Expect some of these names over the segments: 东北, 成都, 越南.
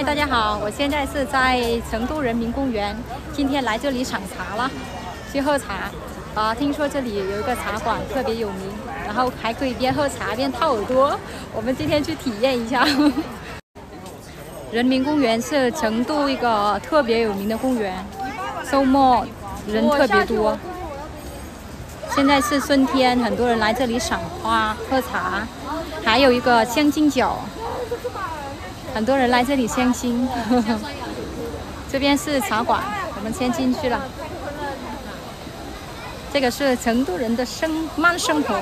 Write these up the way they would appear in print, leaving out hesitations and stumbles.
嗨，大家好，我现在是在成都人民公园，今天来这里赏茶了，去喝茶。听说这里有一个茶馆特别有名，然后还可以边喝茶边掏耳朵。我们今天去体验一下。人民公园是成都一个特别有名的公园，周末人特别多。现在是春天，很多人来这里赏花、喝茶，还有一个香精角。 很多人来这里相亲，这边是茶馆，我们先进去了。这个是成都人的慢生活，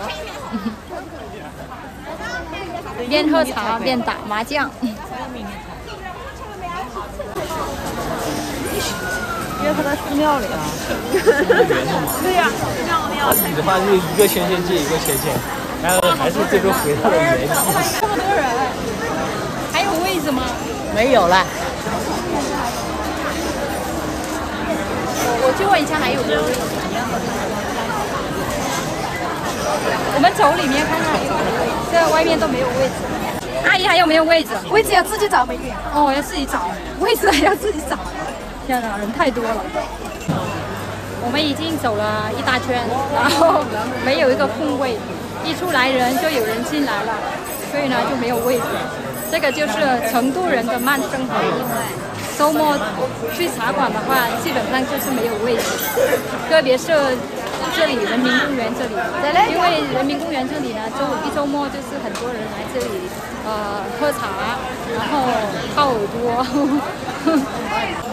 边喝茶边打麻将。约他寺庙里啊？对呀，寺庙里啊。你的话是一个圈圈接一个圈圈，然后还是最终回到了原地。这么多人。 是吗？没有了。我去问一下还有没有。我们走里面看看，这外面都没有位置。阿姨还有没有位置？位置要自己找美女。哦，要自己找，位置还要自己找。天哪，人太多了。我们已经走了一大圈，然后没有一个空位，一出来人就有人进来了，所以呢就没有位置。 这个就是成都人的慢生活。周末去茶馆的话，基本上就是没有位置，特别是这里人民公园这里，因为人民公园这里呢，周末就是很多人来这里喝茶，然后掏耳朵。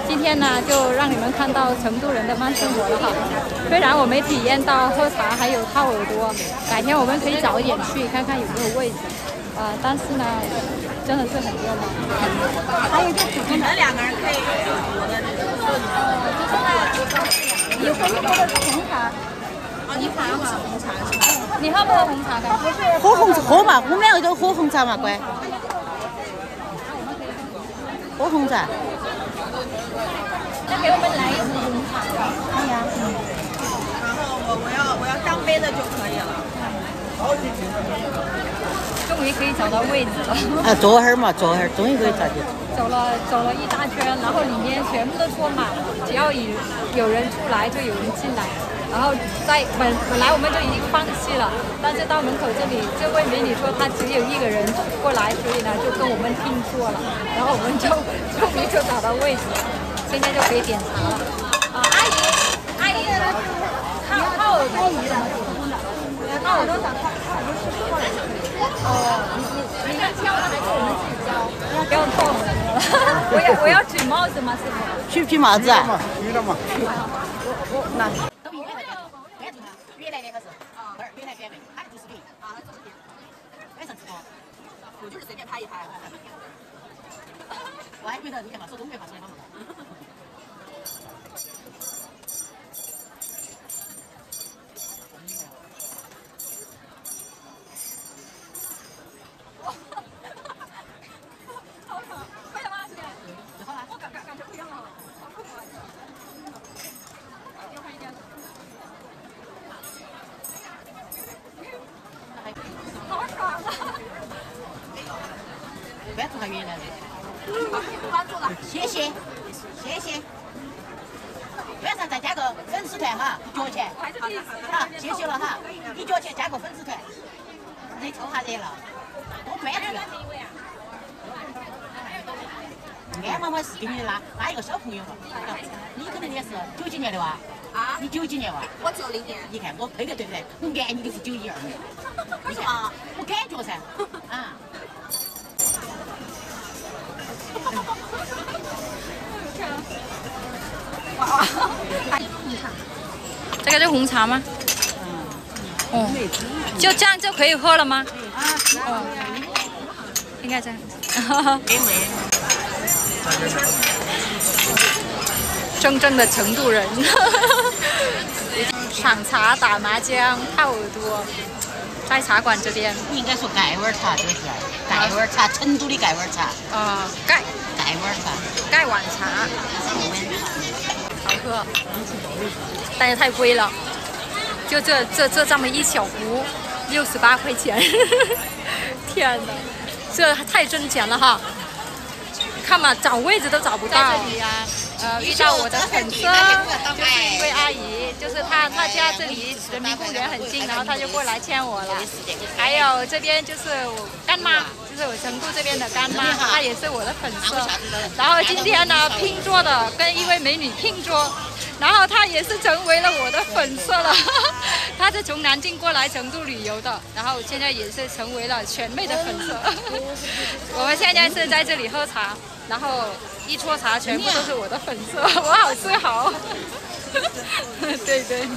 今天呢，就让你们看到成都人的慢生活了哈。虽然我没体验到喝茶还有掏耳朵，改天我们可以早一点去看看有没有位置。 但是呢，真的是很热闹。还有就你们两个人可以我的，就是呢，有喝过红茶，你喝过红茶是吧？你喝过红茶的？喝嘛，我们两个都喝红茶嘛，乖。喝红茶。那给我们来一杯红茶。哎呀。然后我要干杯的就可以了。好几瓶。 终于可以找到位置了。啊，坐会儿嘛，坐会儿，终于可以找到。走了一大圈，然后里面全部都坐满，只要有人出来就有人进来。然后在本来我们就已经放弃了，但是到门口这里，这位美女说她只有一个人过来，所以呢就跟我们拼坐了。然后我们就终于就找到位置了，现在就可以点茶了。啊，阿姨，看我多余的，看我多少块，看我多少块。 你要挑吗？还是我们自己挑？不要挑了。我要举帽子吗？师傅？去不去帽子啊？去了嘛。那。越南那个是，越南边的，哎，就是对，啊，就是对，哎，什么？我就是随便拍一拍。我还觉得你干嘛说东北话说的那么好？ 谢谢，谢谢。晚上再加个粉丝团哈，一角钱。好，谢谢了哈，一角钱加个粉丝团，热凑哈热闹，多关注。安妈妈是给你拉一个小朋友嘛？你可能也是90年的哇？啊？你90年哇？我90年。你看我配的对不对？我爱你的是91、92年。你看，我感觉噻，啊。 这个是红茶吗？哦，就这样就可以喝了吗？啊，哦，应该这样。真正的成都人，赏茶、打麻将、掏耳朵，在茶馆这边。不应该说盖碗茶就是盖碗茶，成都的盖碗茶。啊，盖碗茶。 好喝，但是太贵了，就这么一小壶，68块钱，天哪，这太挣钱了哈！看嘛，找位置都找不到。在这里呀、遇到我的粉丝，就是一位阿姨，就是她家这离人民公园很近，然后她就过来牵我了。还有这边就是我干妈，就是我成都这边的干妈，她也是我的粉丝。然后今天呢拼桌的，跟一位美女拼桌。 然后他也是成为了我的粉丝了，他是从南京过来成都旅游的，然后现在也是成为了全妹的粉丝。我们现在是在这里喝茶，然后一撮茶全部都是我的粉丝，我好自豪。对对。